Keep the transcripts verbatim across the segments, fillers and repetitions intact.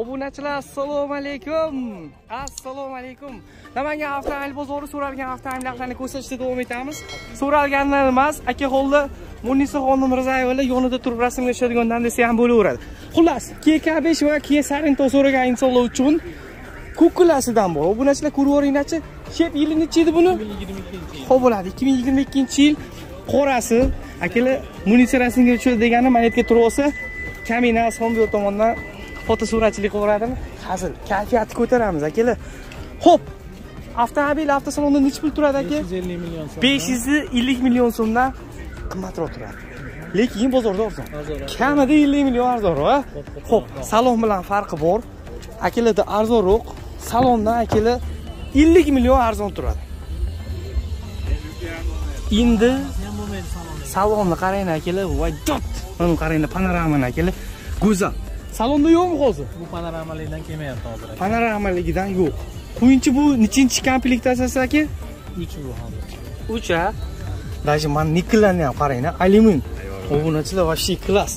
Obunachilar, assalomu alaykum. Assalomu alaykum. Namangan avtomobil bozori so'ralgan avtomobillarni ko'rsatishda davom etamiz. So'ralganlar emas, Akaxolda Munisa xonim Mirzayevalar yonida turib rasmga tushadigandan desa ham bo'laveradi. Xullas, K K besh va Kia Sorento so'ragan insonlar uchun kukulasidan bor. Obunachilar ko'rib o'ringlarchi. Shep yili necha edi buni? ikki ming yigirma ikkinchi. Xo'p bo'ladi, ikki ming yigirma ikkinchi yil qorasi. Akalar Munisa rasmga tushadi degani manetga turib olsa, Kamina Sombyo tomonidan fotosuratchilik qilaveradimi? Hazil, kayfiyatni ko'taramiz akalar. Xo'p, avtomobil avtosalonda nech pul turadi aka? besh yuz ellik million so'm. besh yuz ellik million so'mdan qimmatroq turadi. Lekin bozorda arzon. Kamida ellik million arzonroq. Xo'p, salon bilan farqi bor. Akalarda arzonroq, salondan akalar ellik million arzon turadi. Endi salonni qarang akalar, voy dot. Mana qarang, panoramani akalar. Go'zal. Salonda yo'qmi hozir? Bu panoramaligidan kelmayapti hozir. Panoramaligidan yo'q. Qo'yinchi bu nechinchi komplektatsiyasi aka? uch bu hozir. uch a. Daje men niklarni ham qarang-a, alyumin. Obunachilar vashti klass.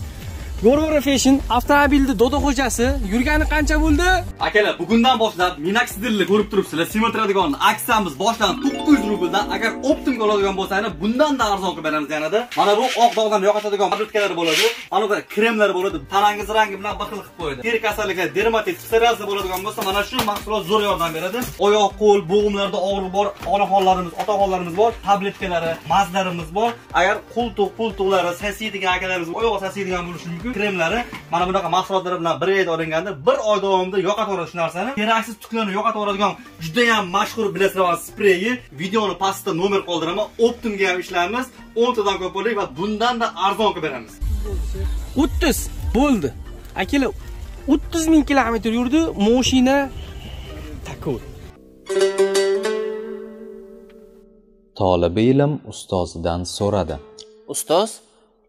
Gorgora Fashion avtomobilni Dodo xo'jasi yurgani qancha bo'ldi? Akalar, bugundan boshlab minaksidilni ko'rib turibsizlar. Simetradigan aksiyamiz boshlanib to'qqiz yuz rubldan. Agar optimga oladigan bo'lsangiz, bundan da arzon qilib beramiz yanada. Mana bu oq dog'dan yo'qotadigan tabletkalar bo'ladi. Aloqa kremlar bo'ladi. Tanangiz rangi bilan baxil qilib qo'yadi. Teri kasalliklari, dermatit, psoriazni bo'ladigan bo'lsa, mana shu mahsulot zo'r yordam beradi. Oyoq, qo'l, bo'g'imlarda og'riq bor, onaxonlarimiz, otaxonlarimiz bor, tabletkalari, mazlarimiz bor. Agar qo'ltoq, qo'ltoqlari sasiydigan akalarimiz oyoq sasiydigan bo'lishi mumkin. Kremlari mana bunaqa mahsulotlar bilan bir ayda olinganda bir oy davomida yo'qotib shu narsani. Keraksiz tuklarni yo'qotib oladigan juda ham mashhur bilasizlar spreyi. Videoni pastda nomer qoldiraman. Optimga ham ishlaymiz. o'n tadan ko'p bo'ladi va bundan da arzon qilib beramiz. o'ttiz bo'ldi. Akalar o'ttiz ming kilometr yurdi, mashina takur. Talaba ilm ustozidan so'radi. Ustoz,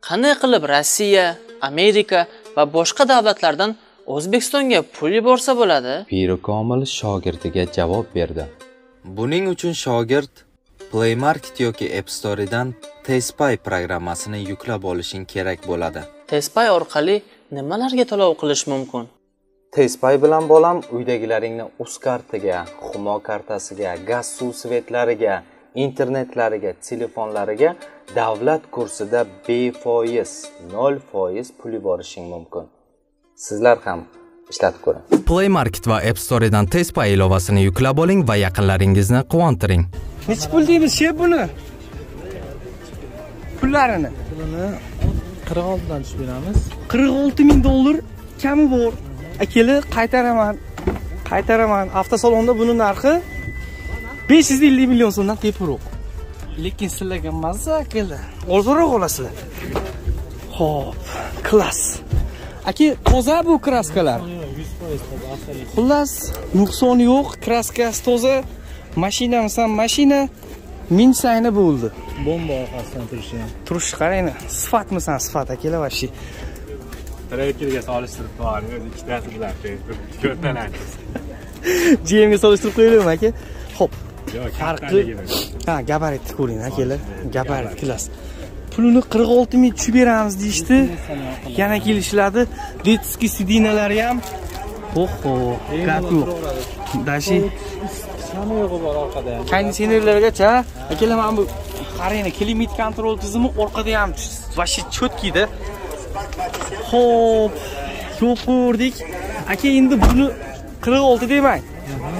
qanday qilib Rossiya, Amerika va boshqa davlatlardan O'zbekistonga pul yuborsa bo'ladi? Piro Komil shogirdiga javob berdi. Buning uchun shogird Play Market yoki App Store dan Tezpay programmasini yuklab olishing kerak bo'ladi. Tezpay orqali nimalarga to'lov qilish mumkin? Tezpay bilan bolam uydagilaringni U Z kartaga, Humo kartasiga, gaz suv svetlariga, internetlariga, telefonlariga davlat kursida befoiz nol foiz pul yuborishing mumkin. Sizlar ham ishlatib ko'ring. Play Market va App Store dan Tezpay ilovasini yuklab oling va yaqinlaringizni quvontiring. Nech pul deymiz shep buni? Pullarini. Pulini qirq olti dan tushib beramiz. qirq olti ming dollar kami bor. Akalar qaytaraman. Qaytaraman. Avtosalonda buni narxi besh yuz ellik million so'mdan teproq. Lekin sizlarga mazza keldi. Ozroq olasizlar. Xo'p, klass. Aka, toza bu kraskalar. yuz foiz toza avtomobil. Xullas, nuqson yo'q, kraskasi toza. Mashinamiz ham mashina minsayni bo'ldi. Bomba orqasidan turishi ham. Turishi qarang, sifatmisan, sifat akalar va shi. Traktorga solishtirib qo'yamiz, o'zi ikkitasi bilan ko'rtanamiz. Jemga solishtirib qo'yilmi aka? Xo'p. Farqi ha, gabaritni ko'ring akalar. Gabarit klass. Pulini qirq olti ming tushib beramiz deyshti. Yana kelishiladi. Detski sidinalari ham. Oho, kaku. Dashi. Samoyoqi bor orqada ham. Konditsionerlargacha. Akalar mana bu qarang, klimat kontrol tizimi orqada ham vashi cho'tkida. Xo'p, ko'rdik. Aka, endi buni qirq olti demang.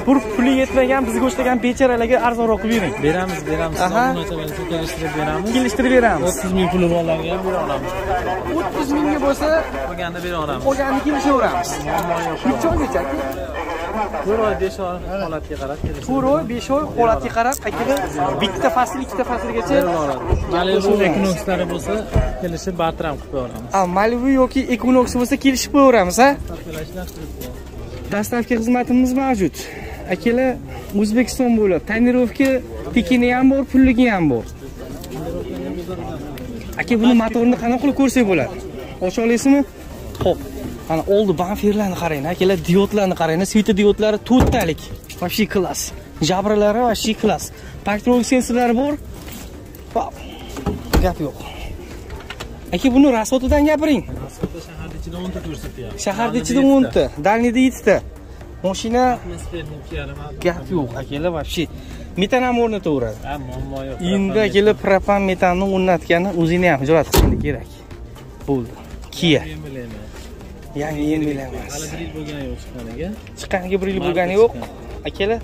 Pur puli yetmagan, bizga o'xshagan becharalarga arzonroq qilib bering. Beramiz, beramiz. Munosabatni kelishtirib beramiz. Kelishtirib beramiz. o'ttiz ming puli bolalarga ham bera olamiz. o'ttiz mingga bo'lsa, qolganini bera olamiz. Qolganini kelishaveramiz. uch oygacha. to'rt oy besh oy holatga qarab kelishamiz. to'rt oy besh oy holatga qarab, aytganda bitta fasl ikkita faslgacha bera olamiz. Malibu Equinox'lari bo'lsa, kelishib bartram qilib qo'yamiz. Ha, Malibu yoki Equinox bo'lsa, kelishib qo'yamiz, ha? Dastavka xizmatimiz mavjud. Akalar O'zbekiston bo'ylab tonirovka tekini ham bor, pulligi ham bor. Aka, buni motorini qanday qilib ko'rsak bo'ladi? Ocha olasizmi? Xo'p. Mana oldi bamferlarni qarang, akalar diodlarni qarang, svetodiodlari to'rttalik. Vashi klass. Jabralari vashi klass. Park-troll sensorlari bor. Gap yo'q. Aka, buni rasotidan gapiring. Rasotda shaharda içinde o'nta ko'rsatyapti. Shahar ichida o'nta, dalnida yettita. Mashina gap yo'q, akalar, vobshe metan ham o'rnataveradi. Ha, muammo yo'q. Endi akalar propan metanni o'rnatgani o'zingni ham hijolat qilishing kerak. Bo'ldi. Kia. Ya'ni endi bilaman. Hali bir yil bo'lgani yo'q chiqqaniga. Chiqqaniga bir yil bo'lgani yo'q. Akalar,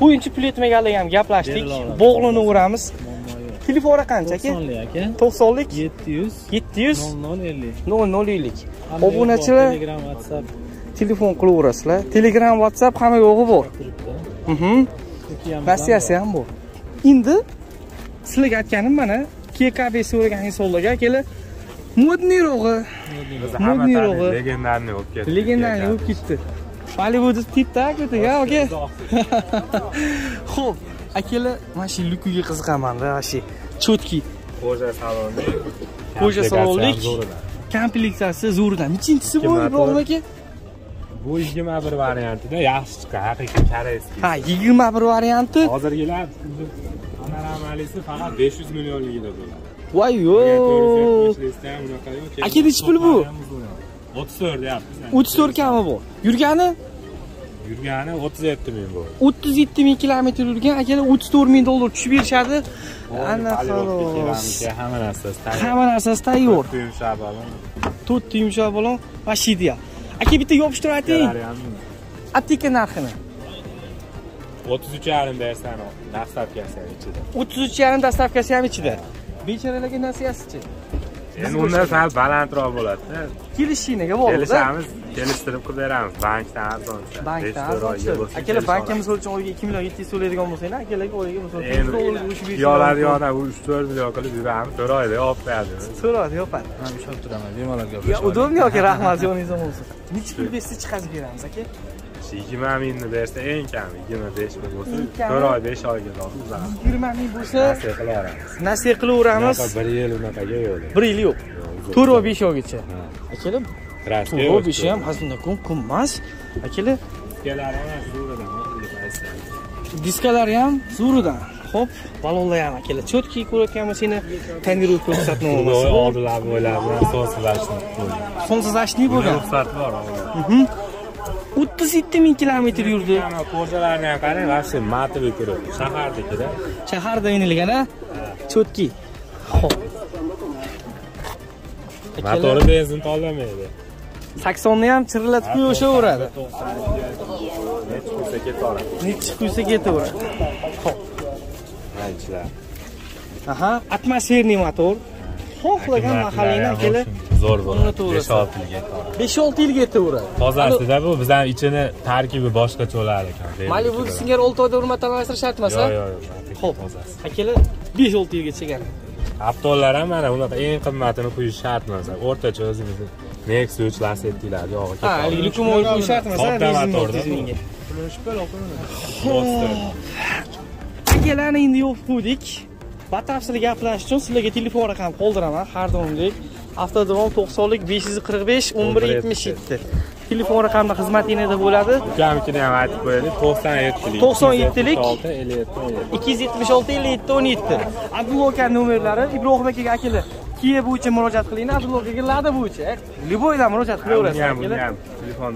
qo'yinchi pul yetmaganlar ham gaplashdik. Bog'lini o'ramiz. Telefon qancha aka? to'qsonlik yetti yuz yetti yuz nol nol ellik. Obunachilar Telegram, WhatsApp telefon qilaverasizlar. Telegram, WhatsApp hamma yo'g'i bor. Mhm. Rossiyasi ham bor. Endi sizlarga aytganim mana K K B so'ragan insonlarga akalar modnirog'i, modnirog'i legendarni bo'lib ketdi. Legendarni bo'lib ketdi. Hollywood TikTok o'ta, aka. Xo'p. Akela, mana shu lukuga qiziqaman, mana shu chotki. Qo'ja salonlik. Qo'ja salonlik. Komplektatsiya zo'ridan. Nechinchisi bu Ibrohim aka? Bu yigirma bir variantida yaxshi chiqqan, haqiqiy koreyski. Ha, yigirma bir varianti. Hozirgilar panoramalisi faqat besh yuz millionligida bo'ladi. Voy yo'q. Aka, nech pul bu? o'ttiz to'rt deyapti. o'ttiz to'rt kami bu. Yurgani Yurgani o'ttiz yetti ming bo'ldi. o'ttiz yetti ming kilometr yurgan, akalar o'ttiz to'rt ming dollar tushib berishadi. Ana xolos. Hamma narsasi tayyor. Hamma narsasi tayyor. to'rt yumshoq balon. to'rt yumshoq balon va shidiya. Aka bitta yopishtirib ayting. Apteka narxini. o'ttiz uch yarim bersan, dastavkasi ham ichida. o'ttiz uch yarim dastavkasi ham ichida. Bechoralarga nasiyasi-chi? Endi undan sal balandroq bo'ladi-da. Kelishingizga bog'liq. Kelishamiz, kelishtirib qilib beramiz. Bankdan arzoncha. Bankdan arzoncha. Akalar, bankimiz uchun o'yga ikki million yetti yuz so'raydigan bo'lsanglar, akalarga o'yga misol yo'lar yo'na uch to'rt million qilib yuramiz. So'raydi, yopadi. So'raydi, yopadi. Men ishonib turaman, bemalolga o'xshaydi. Ya, udobni aka, rahmat, yo'ningizdan bo'lsin. Nech pul bersa chiqazib beramiz aka? yigirma mingni bersa eng kami yigirma besh ming bo'lsa, to'rt oy besh oyga uzatamiz. yigirma ming bo'lsa, nasiya qilaveramiz. Nasiya qilaveramiz. bir yil unaqaga yo'q. bir yil yo'q. to'rt oy besh oygacha. Akalar, to'g'ri besh ham hazina ko'm ko'mmas. Akalar, diskalari ham zo'ridan. Diskalari ham zo'ridan. Xo'p, balonlar ham akalar. Chotki ko'rayotgan bo'lsanglar, tonirovka ruxsatnomasi bor. Oldilar bo'ylab, sonsizlashni bo'lgan. Sonsizlashni bo'lgan. Ruxsat bor. o'ttiz yetti ming kilometr yurdi. Ko'rjalarni ham qarang, vaqti matib yuradi. Shahardagida. Shaharda o'ynalgan-a? Chotki. Xo'p. Motori benzin to'lamaydi. saksonni ham chirillatib qo'yishaveradi. Nech bo'lsa ketaveradi. Nech bo'lsa ketaveradi. Xo'p. Aytchilar. Aha, atmosferniy motor. Xohlagan mahallining akela zo'r bo'ladi. besh olti yilga yetaveradi. besh olti yilga yetaveradi. Tozasida bu bizning ichini tarkibi boshqacha bo'lar ekan. Malibu singari olti oyda o'rmatanlashtirish shartmas, ha? Yo'q, yo'q. Xo'p, tozasi. Akela besh olti yilga chegan. Avtolar ham mana unaqa eng qimmatini qo'yish shartmas. O'rtacha o'zingizni Nexus Lacett'lar yo'g'i ketadi. Ha, likum o'yi qo'yish shartmas, leasingga. Akalarni endi yopib qo'ydik. Batafsil gaplashish uchun sizlarga telefon raqam qoldiraman har doimdek. Avtodom to'qsonlik besh yuz qirq besh o'n bir yetmish yetti. Telefon raqamda xizmatingizda bo'ladi. Ukamnikini ham aytib qo'yaylik. to'qson yettilik to'qson yettilik ikki yuz yetmish olti elli yetti o'n yetti. Abdulloh aka nomerlari, Ibrohim akaga akalar Kia bo'yicha murojaat qilinglar, Abdulloh akaga Lada bo'yicha. Liboydan murojaat qilaverasiz akalar.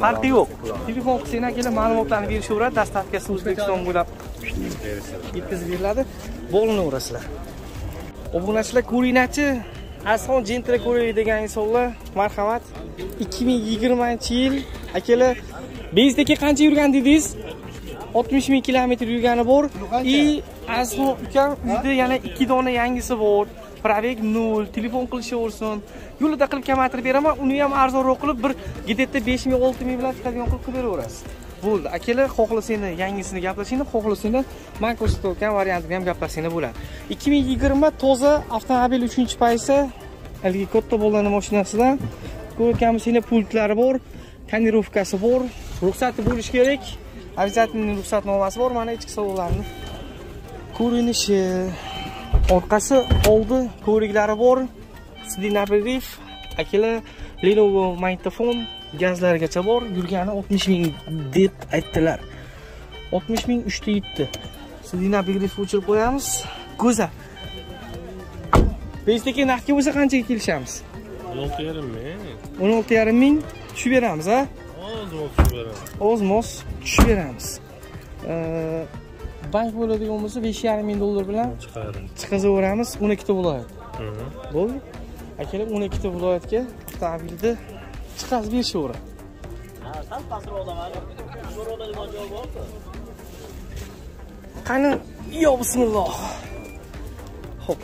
Farqi yo'q. Telefon qilsangiz akalar ma'lumotlarni berishaveradi, dastavkasi O'zbekiston bo'ylab yetkazib beriladi. Bo'linverasizlar. Obunachilar ko'ringlarchi. Ason jentra ko'raylik degan insonlar, marhamat. ikki ming yigirmanchi yil akalar bezdagi qancha yurgan dedingiz? oltmish ming kilometr yurgani bor. I Ason ukam uyda yana ikki dona yangisi bor. Probek nol, telefon qilishaversin. Yo'lida qilib kamaytirib beraman, uni ham arzonroq qilib bir gedetda besh ming olti ming bilan chiqadigan qilib beraverasiz. Bo'ldi. Akalar xohlasanglar yangisini gaplashinglar, xohlasanglar men ko'rsatayotgan variantini ham gaplashinglar bo'ladi. ikki ming yigirma toza avtomobil uchinchi paysa haligi katta bo'lgan mashinasidan ko'rganmisizlar, pultlari bor, tonirovkasi bor, ruxsati bo'lish kerak. Obязательный ruxsatnomasi bor. Mana ichki salonlarni ko'rinishi, orqasi, oldi ko'riklari bor. Sidinabrif, akalar Lenovo magnetofon gazlargacha bor, yurgani oltmish ming deb aytdilar. oltmish ming uch ta yetti. Sidina belgisi o'chirib qo'yamiz. Go'za. besh ta narxga bo'lsa qanchaga kelishamiz? o'n olti yarim ming tushib beramiz, ha? O'zmoz tushib beramiz. O'zmoz tushib beramiz. Bank bo'ladigan bo'lsa besh yarim ming dollar bilan chiqazaveramiz o'n ikkita viloyat. Bo'ldi. Akalar o'n ikkita viloyatga ta'birda chiqazib berishaveradi. Ha, sal pastroq odamlar. Zo'roqlar joyi bormi? Qani, yo bismillah. Hop.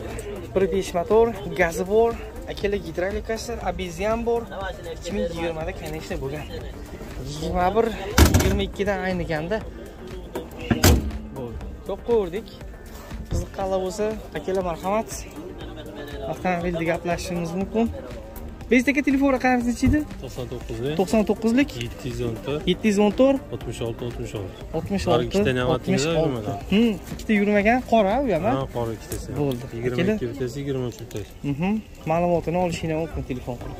bir besh motor, gazi bor, akalar gidrolikasi, abezian bor. ikki ming yigirmada konechna bo'lgan. yigirma bir yigirma ikki dan ayniganda ko'p ko'rdik. Qiziqqanlar bo'lsa, akalar marhamat. Avtomobilda gaplashishimiz mumkin. Bizdagi telefon raqami nechida? to'qson to'qqiz to'qson to'qqizlik yetti yuz o'n to'rt yetti yuz o'n to'rt oltmish olti oltmish olti oltmish olti. Ikkita namatida yurmagan. Hm, ikkita yurmagan qora u ham. Ha, qora ikkitasi. Bo'ldi. yigirma ikki vitesi yigirma uch vitesi. Mhm. Ma'lumotini olishingiz mumkin telefon qilib.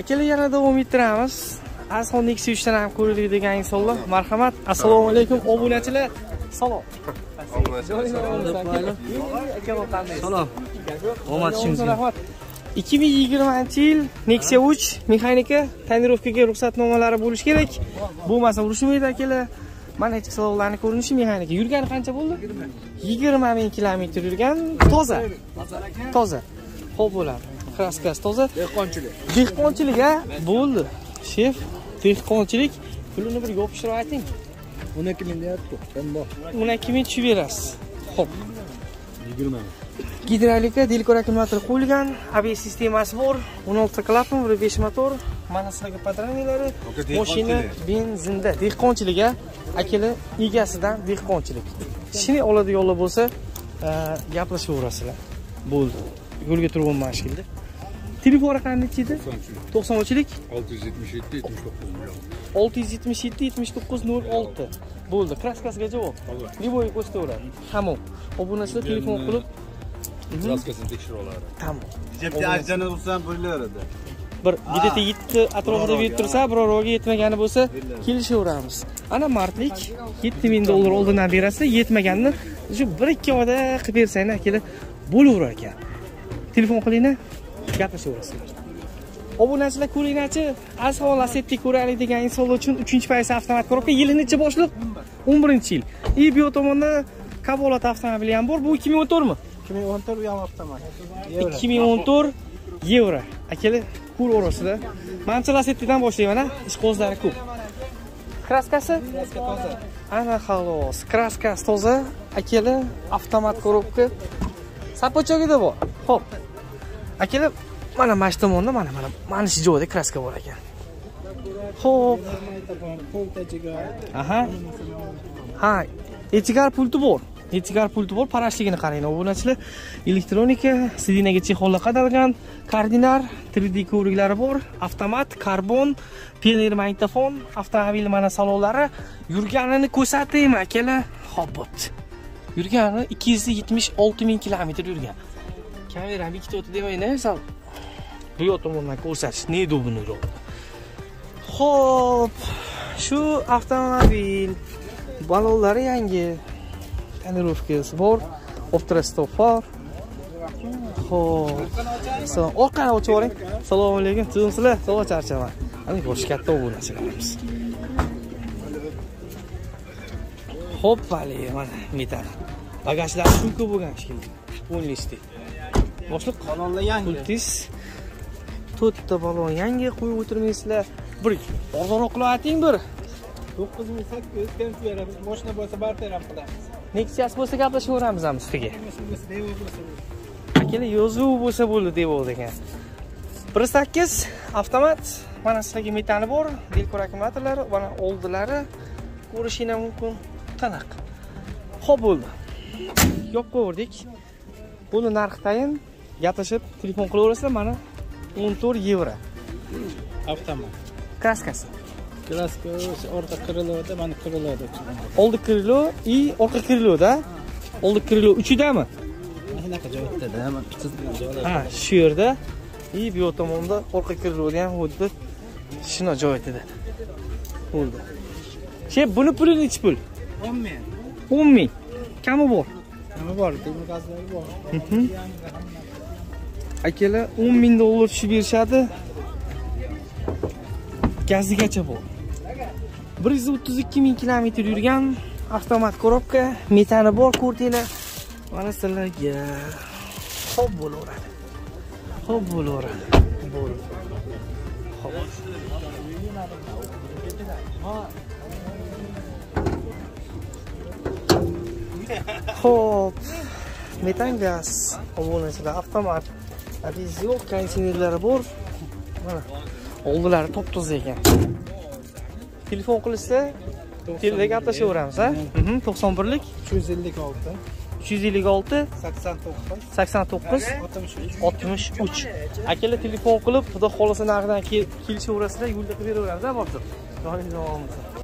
Akalar yana davom ettiramiz. Asxon Nexia uch dan ham ko'rdik degan insonlar, marhamat. Assalomu alaykum obunachilar. Salom. Salom. Omadingizga rahmat. ikki ming yigirmanchi yil Nexia uch mexanika tonirovkaga ruxsatnomalari bo'lish kerak. Bo'lmasa urishmaydi akalar. Mana ichki salovlarni ko'rinishi mexanika. Yurgani qancha bo'ldi? yigirma ming kilometr yurgan, toza. Toza. Xo'p bo'ladi. Xraskas toza. Dehqonchilik. Dehqonchilik, ha? Bo'ldi. Shef, dehqonchilik pulini bir yopishtirib ayting. o'n ikki ming deyapti. o'n ikki ming tushib berasiz. Xo'p. yigirma ming. Gidrolika, delkor akkumulyator qo'yilgan, A B S sistemasi bor, o'n olti klapon, bir besh motor, mana sizlarga patronilari, mashina benzinda, dehqonchilik, akela egasidan dehqonchilik. Shuni oladigan yo'llar bo'lsa, gaplashaverasizlar. Bo'ldi. Yo'lga turib olman shekilda. Telefon raqami nechida? to'qson uchlik olti yuz yetmish yetti yetmish to'qqiz olti yuz yetmish yetti yetmish to'qqiz nol olti. Bo'ldi. Kraskasiga javob. Livoy ko'rsataveradi. Hamon. Obunachilar telefon qilib kraskasini tekshirib oladi. Tamom. Bitta ajjani bo'lsa ham bo'laveradi. Bir bitta yetti atrofida berib tursa, biror ro'ga yetmagani bo'lsa, kelishaveramiz. Ana martlik yetti ming dollar oldindan berasiz, yetmaganini shu bir ikki oyda qilib bersang-a, kelib bo'laverar ekan. Telefon qilinglar, gaplashaverasizlar. Obunachilar ko'ringlarchi, Asxon Lacetti ko'raylik degan insonlar uchun uchinchi paysa avtomat korobka yiligacha boshliq o'n birinchi yil. Ibyo tomondan Kabolat avtomobili ham bor. Bu ikki ming o'n to'rtmi? ikki ming o'n to'rt ham avtomat. ikki ming o'n to'rt yevro. Akalar, ko'r orasida. Mancha Lacetti'dan boshlayman, ha. Ish qo'zlari ko'p. Kraskasi? Kraska toza. Ana xolos. Kraskasi toza. Akalar, avtomat korobka. Sapochogida bor. Xo'p. Akalar, mana mana tomonda, mana mana mana shu joyda kraska bor ekan. Xo'p. Aha. Ha, etigar pulti bor. Etigar pulti bor, parashligini qarang, obunachilar. Elektronika, sidinaga chexollar qadalgan, kardinar, tre D ko'riklari bor, avtomat, karbon, pioner magnetofon, avtomobil mana salonlari. Yurganini ko'rsataymi, akalar? Xo'p, bo'pti. Yurgani ikki yuz yetmish olti ming kilometr yurgan. Kameram ikkita o'ti demanglar, sal. Bu yo'l tomondan ko'rsatish, ne dubuniroq. Xo'p, shu avtomobil balonlari yangi. Tonirovkasi bor, obtrastofor. Xo'p. So, orqani ochib oling. Assalomu alaykum. Tuzimsizlar, sog' charchaman. Ana bosh katta o'g'lonlarimiz. Hoppali, mana metal. Bagajlar shuncha bo'lgan shekilli. o'n listi. Boshliq qononlar yangi. to'rtta balon yangi qo'yib o'tirmaysizlar. Bir ozroq qilib ayting bir. to'qqiz ming sakkiz yuz kam beramiz. Mashina bo'lsa bartaraf qilamiz. Nexia bo'lsa gaplashaveramiz ham ustiga. Akalar, yozuv bo'lsa bo'ldi deb o'lgan. bir sakkiz avtomat, mana sizlarga metali bor, delkor akkumulyatorlari, mana oldilari ko'rishingiz mumkin. Qanaq. Xo'p bo'ldi. Yo'q ko'rdik. Buni narxi tayin, gaplashib telefon qilaverasizlar, mana o'n to'rt yevro. Avtomat. Kraskasi. Kraska orqa krilovda, mana krilovda. Oldi krilov va orqa krilovda. Oldi krilov uchidami? Anaqa joyda, mana ikkita. Ha, shu yerda va bu tomonda orqa krilovda ham xuddi shino joyida. Bo'ldi. Shey, buni puli nechi pul? o'n ming. o'n ming. Kami bor. Kami bor, temir gazlari bor. Akela o'n ming dollar tushib berishadi. Gazigacha bo'ldi. bir yuz o'ttiz ikki ming kilometr yurgan, avtomat korobka, metani bor, ko'rtinglar. Mana sizlarga xo'p bo'laveradi. Xo'p bo'laveradi. Bo'ldi. Xo'p. Xo'p. Metan gaz, obunachilar avtomat. Aziz yo'q, konteynerlari bor. Mana oldilari top-toza ekan. Telefon qilsa, telefon gaplashaveramiz, ha? to'qson birlik uch yuz ellik olti uch yuz ellik olti sakson to'qqiz sakson to'qqiz oltmish uch. Akalar telefon qilib, xudo xolasa narxidan kelishaverasizlar, yo'lda qilib beraveramiz, ha, botir. Doim davom etsin.